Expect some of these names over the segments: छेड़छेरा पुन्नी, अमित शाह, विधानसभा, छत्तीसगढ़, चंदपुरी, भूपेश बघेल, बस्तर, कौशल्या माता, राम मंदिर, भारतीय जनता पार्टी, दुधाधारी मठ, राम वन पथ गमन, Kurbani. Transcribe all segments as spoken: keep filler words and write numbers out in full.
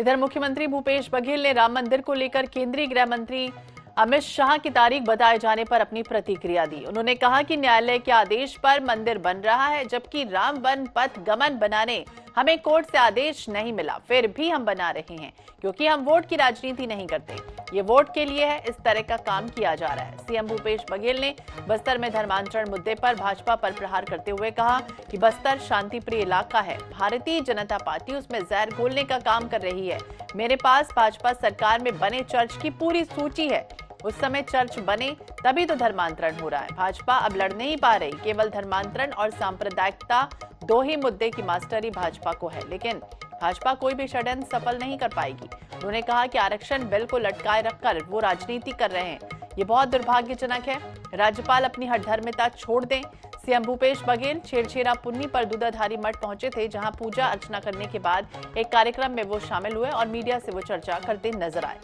इधर मुख्यमंत्री भूपेश बघेल ने राम मंदिर को लेकर केंद्रीय गृह मंत्री अमित शाह की तारीख बताए जाने पर अपनी प्रतिक्रिया दी। उन्होंने कहा कि न्यायालय के आदेश पर मंदिर बन रहा है, जबकि राम वन पथ गमन बनाने हमें कोर्ट से आदेश नहीं मिला, फिर भी हम बना रहे हैं क्योंकि हम वोट की राजनीति नहीं करते, ये वोट के लिए है, इस तरह का काम किया जा रहा है। सीएम भूपेश बघेल ने बस्तर में धर्मांतरण मुद्दे पर भाजपा पर प्रहार करते हुए कहा कि बस्तर शांतिप्रिय इलाका है, भारतीय जनता पार्टी उसमें जहर घोलने का काम कर रही है। मेरे पास भाजपा सरकार में बने चर्च की पूरी सूची है, उस समय चर्च बने तभी तो धर्मांतरण हो रहा है। भाजपा अब लड़ नहीं पा रही, केवल धर्मांतरण और सांप्रदायिकता दो ही मुद्दे की मास्टरी भाजपा को है, लेकिन भाजपा कोई भी षड्यंत्र सफल नहीं कर पाएगी। उन्होंने कहा कि आरक्षण बिल को लटकाए रखकर वो राजनीति कर रहे हैं, ये बहुत दुर्भाग्यजनक है। राज्यपाल अपनी हठधर्मिता छोड़ दें। सीएम भूपेश बघेल छेड़छेरा पुन्नी पर दुधाधारी मठ पहुंचे थे, जहां पूजा अर्चना करने के बाद एक कार्यक्रम में वो शामिल हुए और मीडिया से वो चर्चा करते नजर आए।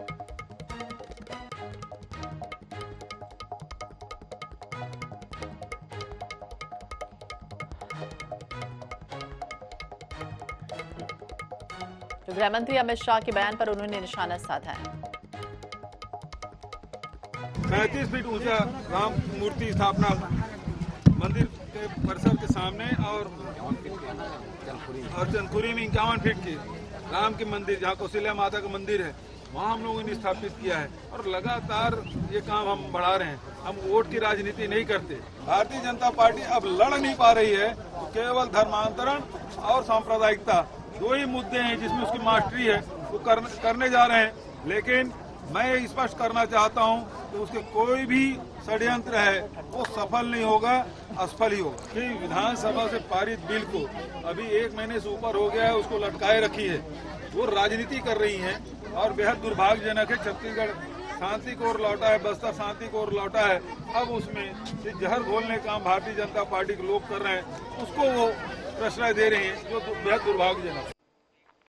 तो गृह मंत्री अमित शाह के बयान पर उन्होंने निशाना साधा है। पैंतीस फीट ऊंचा राम मूर्ति स्थापना मंदिर के परिसर के सामने और और चंदपुरी में इक्यावन फीट की राम के मंदिर, जहाँ कौशल्या माता का मंदिर है, वहाँ हम लोगों ने स्थापित किया है और लगातार ये काम हम बढ़ा रहे हैं। हम वोट की राजनीति नहीं करते। भारतीय जनता पार्टी अब लड़ नहीं पा रही है, केवल धर्मांतरण और सांप्रदायिकता दो ही मुद्दे हैं जिसमें उसकी मास्टरी है, वो कर, करने जा रहे हैं। लेकिन मैं स्पष्ट करना चाहता हूं कि उसके कोई भी षड्यंत्र है वो सफल नहीं होगा, असफल ही होगा। कि विधानसभा से पारित बिल को अभी एक महीने से ऊपर हो गया है, उसको लटकाए रखी है, वो राजनीति कर रही है और बेहद दुर्भाग्यजनक है। छत्तीसगढ़ शांति को ओर लौटा है, बस्तर शांति को ओर लौटा है, अब उसमें जहर घोलने काम भारतीय जनता पार्टी के लोग कर रहे हैं, उसको वो प्रश्रय दे रहे हैं, जो बेहद दुर्भाग्यजनक है।